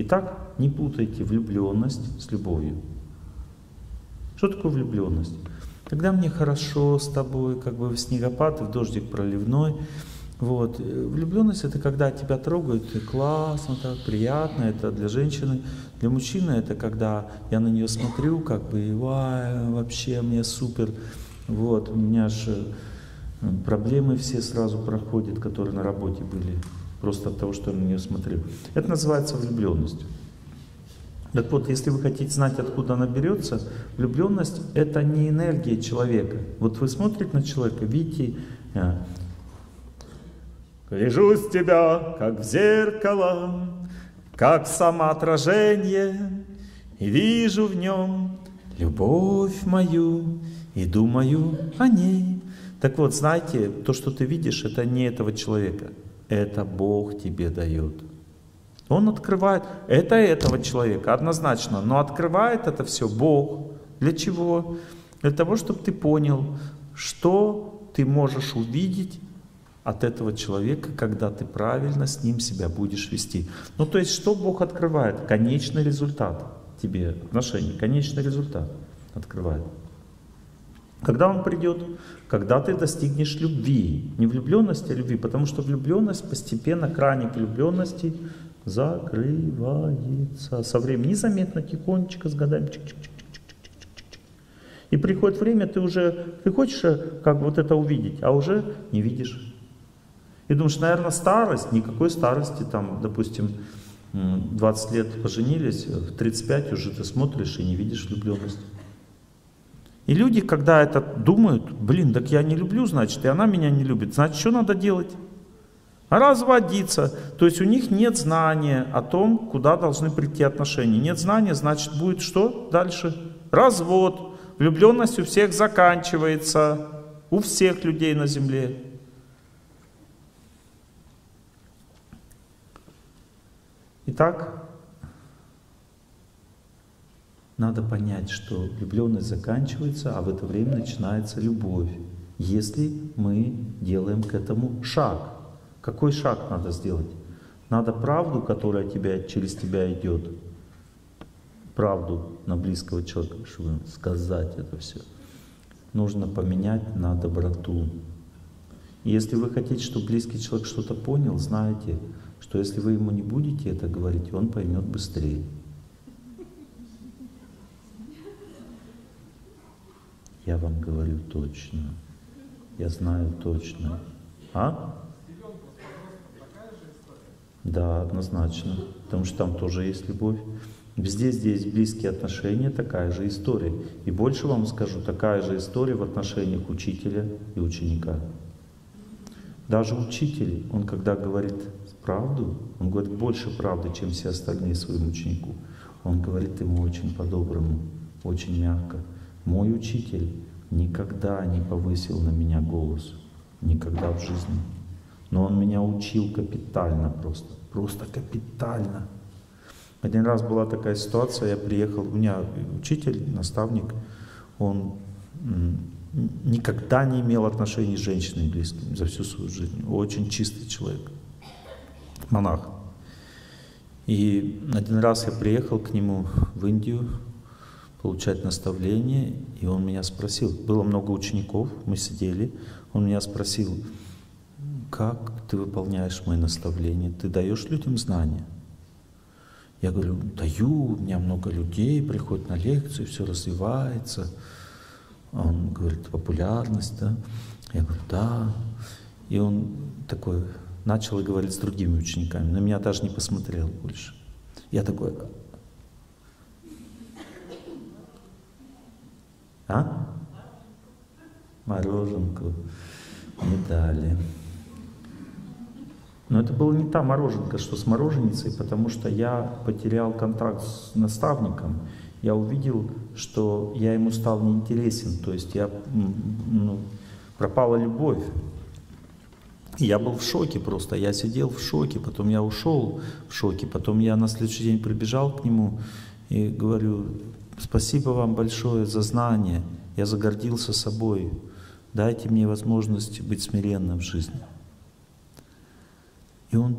Итак, не путайте влюбленность с любовью. Что такое влюбленность? Когда мне хорошо с тобой, как бы в снегопад, в дождик проливной. Вот. Влюбленность — это когда тебя трогают, и классно, так, приятно, это для женщины. Для мужчины это когда я на нее смотрю, как бы, и вообще мне супер. Вот, у меня же проблемы все сразу проходят, которые на работе были, просто от того, что я на нее смотрю. Это называется влюбленность. Так вот, если вы хотите знать, откуда она берется, влюбленность — это не энергия человека. Вот вы смотрите на человека, видите, «Гляжусь в тебя, как в зеркало, как в самоотражение, и вижу в нем любовь мою, и думаю о ней». Так вот, знаете, то, что ты видишь, это не этого человека, это Бог тебе дает. Он открывает, это этого человека, однозначно, но открывает это все Бог. Для чего? Для того, чтобы ты понял, что ты можешь увидеть от этого человека, когда ты правильно с ним себя будешь вести. Ну, то есть, что Бог открывает? Конечный результат тебе отношений, конечный результат открывает. Когда он придет? Когда ты достигнешь любви. Не влюбленности, а любви, потому что влюбленность постепенно, краник влюбленности закрывается. Со временем незаметно, тихонечко, с годами. И приходит время, ты уже, ты хочешь как вот это увидеть, а уже не видишь. И думаешь, наверное, старость, никакой старости, там, допустим, 20 лет поженились, в 35 уже ты смотришь и не видишь влюбленности. И люди, когда это думают, блин, так я не люблю, значит, и она меня не любит, значит, что надо делать? Разводиться. То есть у них нет знания о том, куда должны прийти отношения. Нет знания, значит, будет что дальше? Развод. Влюбленность у всех заканчивается, у всех людей на земле. Итак, надо понять, что влюбленность заканчивается, а в это время начинается любовь, если мы делаем к этому шаг. Какой шаг надо сделать? Надо правду, которая через тебя идет, правду на близкого человека, чтобы сказать это все, нужно поменять на доброту. И если вы хотите, чтобы близкий человек что-то понял, знаете, что если вы ему не будете это говорить, он поймет быстрее. Я вам говорю точно, я знаю точно. А? Да, однозначно, потому что там тоже есть любовь. Везде здесь близкие отношения, такая же история. И больше вам скажу, такая же история в отношениях учителя и ученика. Даже учитель, он когда говорит правду, он говорит больше правды, чем все остальные своему ученику. Он говорит ему очень по-доброму, очень мягко. Мой учитель никогда не повысил на меня голос, никогда в жизни. Но он меня учил капитально просто, просто капитально. Один раз была такая ситуация, я приехал, у меня учитель, наставник, он никогда не имел отношений с женщиной близким за всю свою жизнь. Очень чистый человек, монах. И один раз я приехал к нему в Индию получать наставление, и он меня спросил, было много учеников, мы сидели, он меня спросил, как ты выполняешь мои наставления, ты даешь людям знания? Я говорю, даю, у меня много людей, приходят на лекцию, все развивается. Он говорит, популярность, да? Я говорю, да. И он такой начал и говорит с другими учениками, на меня даже не посмотрел больше. Я такой, а? Мороженку не дали. Но это была не та мороженка, что с мороженицей, потому что я потерял контакт с наставником. Я увидел, что я ему стал неинтересен, то есть я, пропала любовь. И я был в шоке просто, я сидел в шоке, потом я ушел в шоке, потом я на следующий день прибежал к нему и говорю, спасибо вам большое за знание, я загордился собой, дайте мне возможность быть смиренным в жизни. И он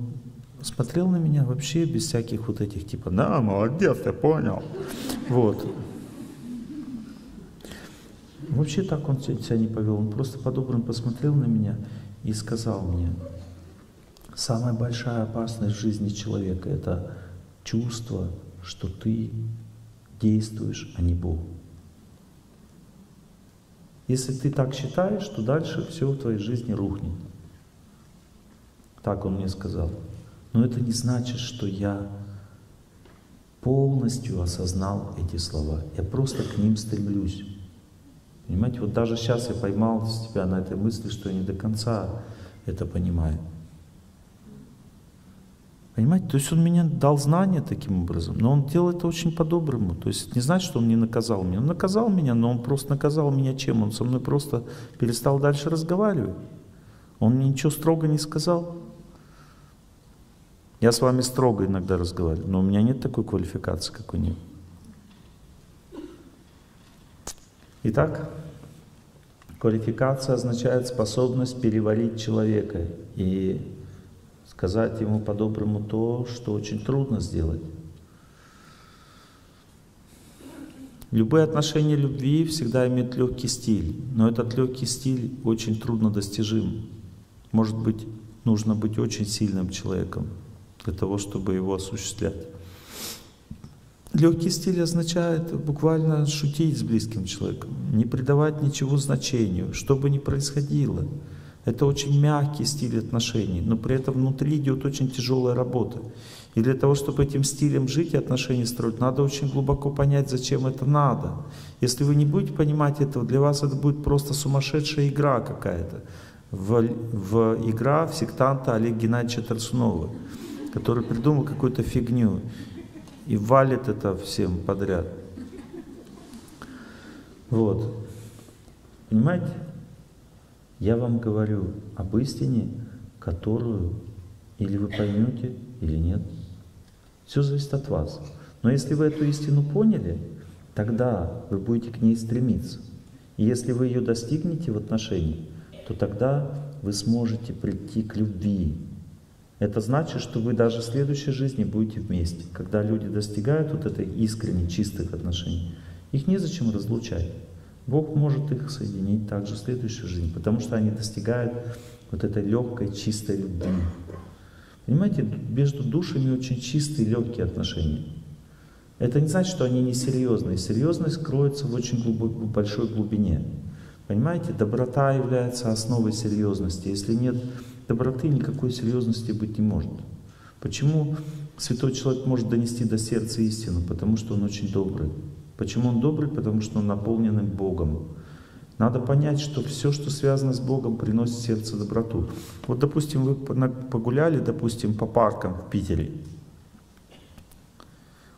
смотрел на меня вообще без всяких вот этих типа «Да, молодец, ты понял». Вот. Вообще так он себя не повел. Он просто по-доброму посмотрел на меня и сказал мне: «Самая большая опасность в жизни человека — это чувство, что ты действуешь, а не Бог. Если ты так считаешь, то дальше все в твоей жизни рухнет». Так он мне сказал. Но это не значит, что я полностью осознал эти слова. Я просто к ним стремлюсь. Понимаете, вот даже сейчас я поймал себя на этой мысли, что я не до конца это понимаю. Понимаете, то есть он мне дал знания таким образом, но он делал это очень по-доброму. То есть это не значит, что он не наказал меня. Он наказал меня, но он просто наказал меня чем? Он со мной просто перестал дальше разговаривать. Он мне ничего строго не сказал. Я с вами строго иногда разговариваю, но у меня нет такой квалификации, как у него. Итак, квалификация означает способность переварить человека и сказать ему по-доброму то, что очень трудно сделать. Любые отношения любви всегда имеют легкий стиль, но этот легкий стиль очень трудно достижим. Может быть, нужно быть очень сильным человеком для того, чтобы его осуществлять. Легкий стиль означает буквально шутить с близким человеком, не придавать ничего значению, что бы ни происходило. Это очень мягкий стиль отношений, но при этом внутри идет очень тяжелая работа. И для того, чтобы этим стилем жить и отношения строить, надо очень глубоко понять, зачем это надо. Если вы не будете понимать этого, для вас это будет просто сумасшедшая игра какая-то. Игра в сектанта Олега Геннадьевича Торсунова, который придумал какую-то фигню и валит это всем подряд. Вот. Понимаете? Я вам говорю об истине, которую или вы поймете, или нет. Все зависит от вас. Но если вы эту истину поняли, тогда вы будете к ней стремиться. И если вы ее достигнете в отношении, то тогда вы сможете прийти к любви. Это значит, что вы даже в следующей жизни будете вместе. Когда люди достигают вот этой искренне чистых отношений, их незачем разлучать. Бог может их соединить также в следующую жизнь, потому что они достигают вот этой легкой, чистой любви. Понимаете, между душами очень чистые, легкие отношения. Это не значит, что они несерьезные. Серьезность кроется в очень большой глубине. Понимаете, доброта является основой серьезности. Если нет доброты, никакой серьезности быть не может. Почему святой человек может донести до сердца истину? Потому что он очень добрый. Почему он добрый? Потому что он наполнен Богом. Надо понять, что все, что связано с Богом, приносит сердце доброту. Вот, допустим, вы погуляли, допустим, по паркам в Питере.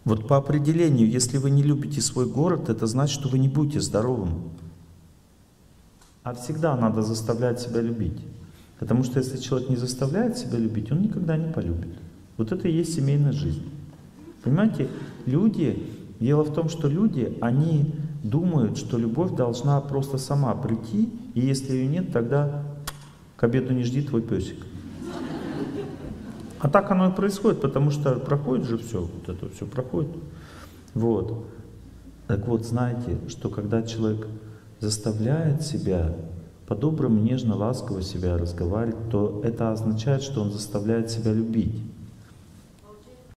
Вот по определению, если вы не любите свой город, это значит, что вы не будете здоровым. А всегда надо заставлять себя любить. Потому что если человек не заставляет себя любить, он никогда не полюбит. Вот это и есть семейная жизнь. Понимаете, люди, дело в том, что люди, они думают, что любовь должна просто сама прийти, и если ее нет, тогда к обеду не жди твой песик. А так оно и происходит, потому что проходит же все, вот это все проходит. Вот. Так вот, знаете, что когда человек заставляет себя по-доброму, нежно, ласково себя разговаривать, то это означает, что он заставляет себя любить.